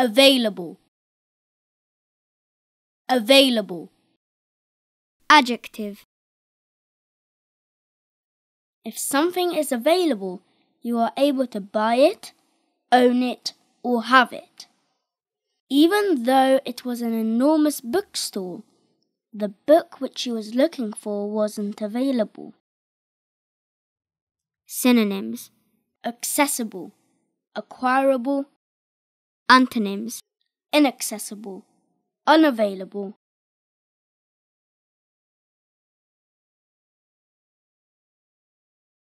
Available. Available. Adjective. If something is available, you are able to buy it, own it, or have it. Even though it was an enormous bookstore, the book which you was looking for wasn't available. Synonyms: accessible, acquirable. Antonyms: inaccessible, unavailable,